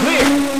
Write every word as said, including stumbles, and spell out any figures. clear.